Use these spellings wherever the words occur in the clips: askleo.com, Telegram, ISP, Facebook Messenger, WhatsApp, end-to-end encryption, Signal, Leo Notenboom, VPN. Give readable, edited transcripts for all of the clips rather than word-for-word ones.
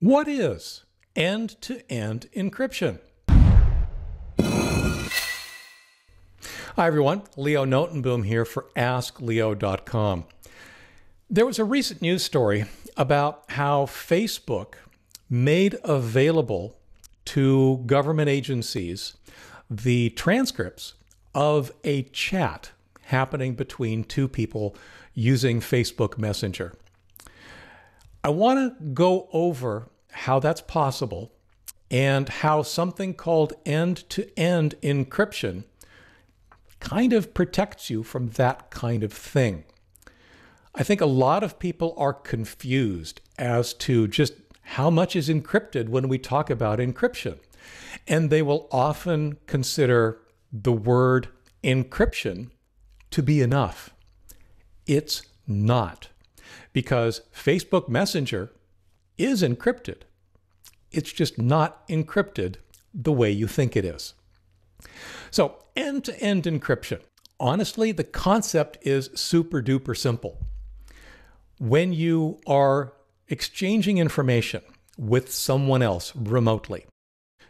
What is end-to-end encryption? Hi everyone, Leo Notenboom here for askleo.com. There was a recent news story about how Facebook made available to government agencies the transcripts of a chat happening between two people using Facebook Messenger. I want to go over how that's possible and how something called end-to-end encryption kind of protects you from that kind of thing. I think a lot of people are confused as to just how much is encrypted when we talk about encryption. And they will often consider the word encryption to be enough. It's not. Because Facebook Messenger is encrypted. It's just not encrypted the way you think it is. So end-to-end encryption. Honestly, the concept is super duper simple. When you are exchanging information with someone else remotely,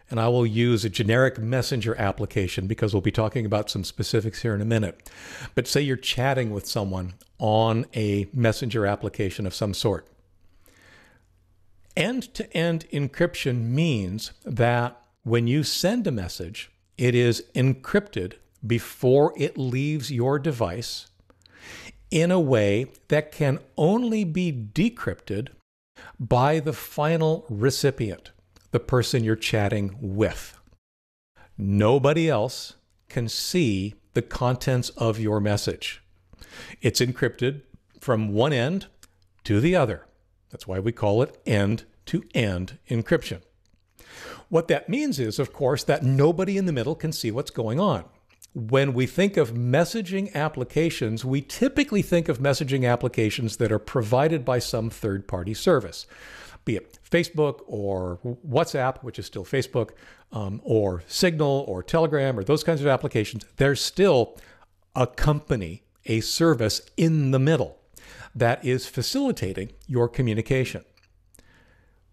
and I will use a generic messenger application because we'll be talking about some specifics here in a minute. But say you're chatting with someone on a messenger application of some sort. End-to-end encryption means that when you send a message, it is encrypted before it leaves your device in a way that can only be decrypted by the final recipient, the person you're chatting with. Nobody else can see the contents of your message. It's encrypted from one end to the other. That's why we call it end-to-end encryption. What that means is, of course, that nobody in the middle can see what's going on. When we think of messaging applications, we typically think of messaging applications that are provided by some third-party service, be it Facebook or WhatsApp, which is still Facebook, or Signal or Telegram or those kinds of applications. There's still a company, a service in the middle that is facilitating your communication.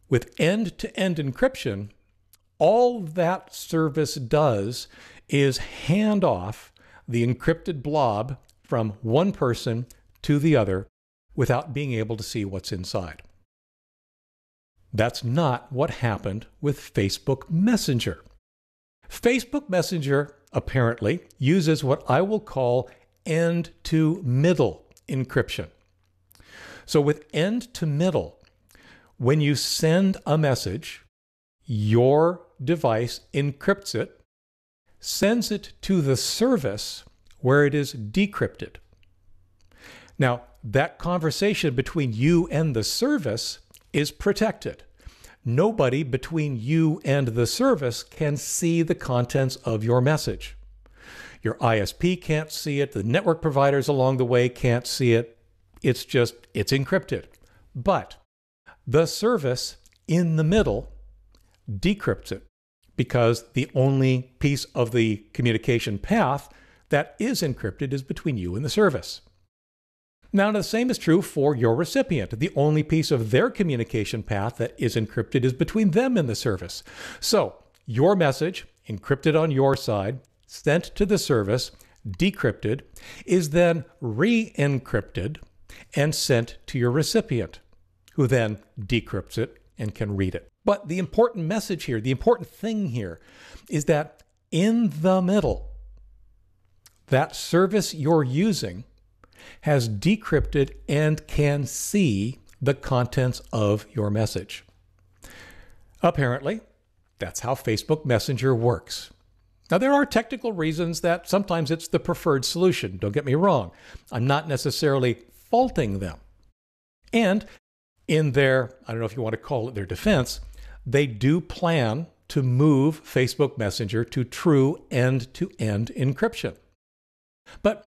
With end-to-end encryption, all that service does is hand off the encrypted blob from one person to the other without being able to see what's inside. That's not what happened with Facebook Messenger. Facebook Messenger apparently uses what I will call end-to-middle encryption. So with end-to-middle, when you send a message, your device encrypts it, sends it to the service where it is decrypted. Now, that conversation between you and the service is protected. Nobody between you and the service can see the contents of your message. Your ISP can't see it. The network providers along the way can't see it. It's encrypted. But the service in the middle decrypts it because the only piece of the communication path that is encrypted is between you and the service. Now, the same is true for your recipient. The only piece of their communication path that is encrypted is between them and the service. So your message, encrypted on your side, sent to the service, decrypted, is then re-encrypted and sent to your recipient, who then decrypts it and can read it. But the important message here, the important thing here, is that in the middle, that service you're using has decrypted and can see the contents of your message. Apparently, that's how Facebook Messenger works. Now, there are technical reasons that sometimes it's the preferred solution. Don't get me wrong. I'm not necessarily faulting them. And in their, I don't know if you want to call it their defense, they do plan to move Facebook Messenger to true end-to-end encryption. But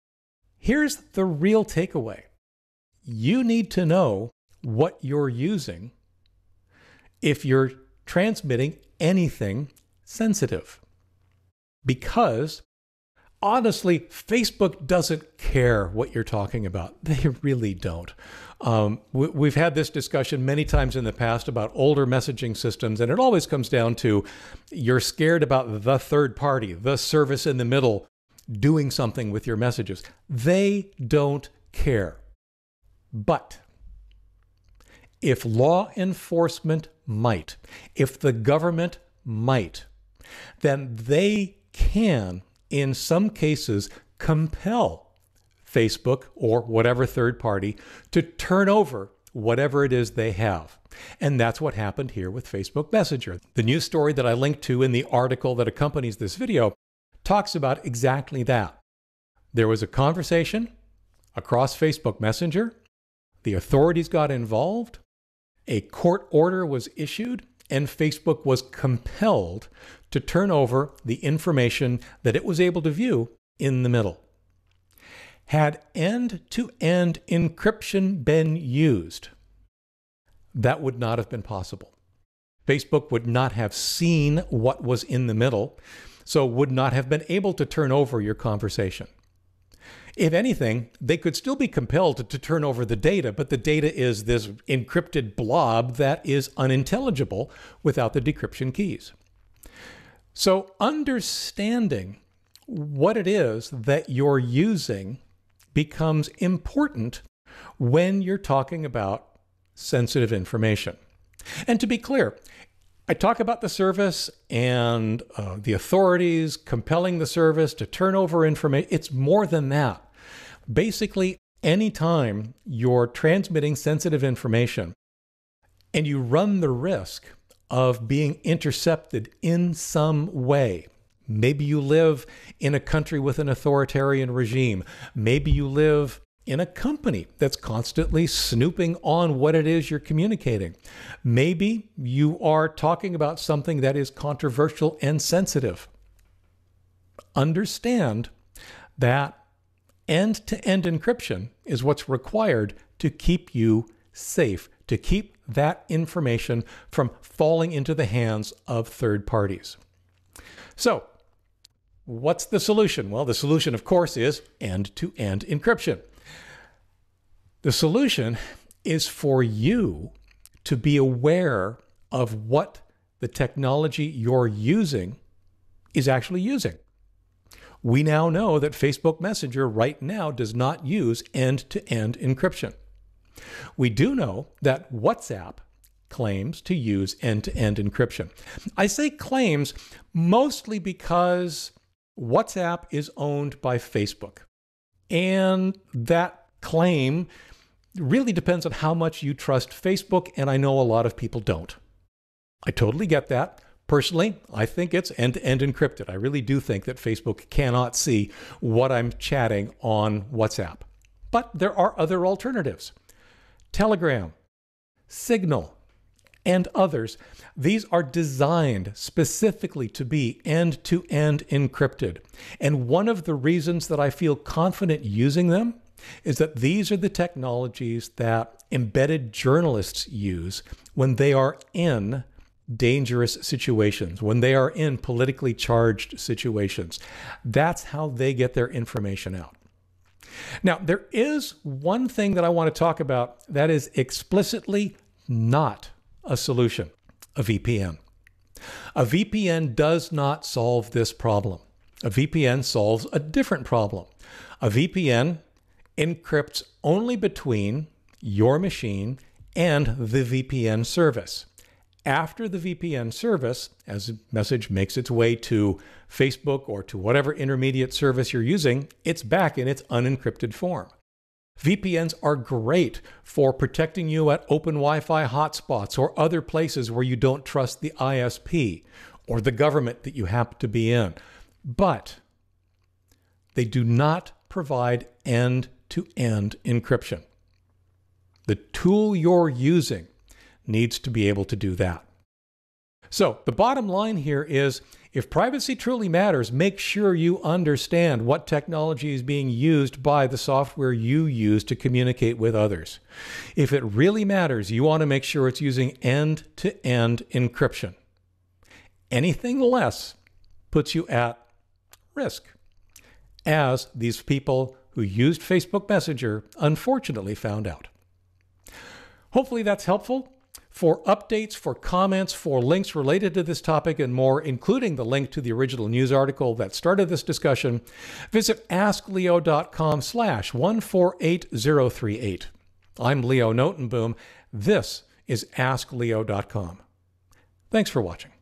here's the real takeaway. You need to know what you're using if you're transmitting anything sensitive. Because honestly, Facebook doesn't care what you're talking about. They really don't. We've had this discussion many times in the past about older messaging systems, and it always comes down to you're scared about the third party, the service in the middle, doing something with your messages. They don't care. But if law enforcement might, if the government might, then they can, in some cases, compel Facebook or whatever third party to turn over whatever it is they have. And that's what happened here with Facebook Messenger. The news story that I linked to in the article that accompanies this video talks about exactly that. There was a conversation across Facebook Messenger. The authorities got involved. A court order was issued, and Facebook was compelled to turn over the information that it was able to view in the middle. Had end-to-end encryption been used, that would not have been possible. Facebook would not have seen what was in the middle, so would not have been able to turn over your conversation. If anything, they could still be compelled to turn over the data, but the data is this encrypted blob that is unintelligible without the decryption keys. So understanding what it is that you're using becomes important when you're talking about sensitive information. And to be clear, I talk about the service and the authorities compelling the service to turn over information. It's more than that. Basically, anytime you're transmitting sensitive information and you run the risk of being intercepted in some way, maybe you live in a country with an authoritarian regime, maybe you live in a company that's constantly snooping on what it is you're communicating. Maybe you are talking about something that is controversial and sensitive. Understand that end-to-end encryption is what's required to keep you safe, to keep that information from falling into the hands of third parties. So, what's the solution? Well, the solution, of course, is end-to-end encryption. The solution is for you to be aware of what the technology you're using is actually using. We now know that Facebook Messenger right now does not use end-to-end encryption. We do know that WhatsApp claims to use end-to-end encryption. I say claims mostly because WhatsApp is owned by Facebook, and that claim really depends on how much you trust Facebook, and I know a lot of people don't. I totally get that. Personally, I think it's end-to-end encrypted. I really do think that Facebook cannot see what I'm chatting on WhatsApp. But there are other alternatives. Telegram, Signal, and others. These are designed specifically to be end-to-end encrypted. And one of the reasons that I feel confident using them is that these are the technologies that embedded journalists use when they are in dangerous situations, when they are in politically charged situations. That's how they get their information out. Now, there is one thing that I want to talk about that is explicitly not a solution, a VPN. A VPN does not solve this problem. A VPN solves a different problem. A VPN encrypts only between your machine and the VPN service. After the VPN service, as a message makes its way to Facebook or to whatever intermediate service you're using, it's back in its unencrypted form. VPNs are great for protecting you at open Wi-Fi hotspots or other places where you don't trust the ISP or the government that you happen to be in. But they do not provide end-to-end encryption. The tool you're using needs to be able to do that. So the bottom line here is, if privacy truly matters, make sure you understand what technology is being used by the software you use to communicate with others. If it really matters, you want to make sure it's using end-to-end encryption. Anything less puts you at risk. as these people who used Facebook Messenger unfortunately found out. Hopefully that's helpful. For updates, for comments, for links related to this topic and more, including the link to the original news article that started this discussion, visit askleo.com/148038. I'm Leo Notenboom. This is askleo.com. Thanks for watching.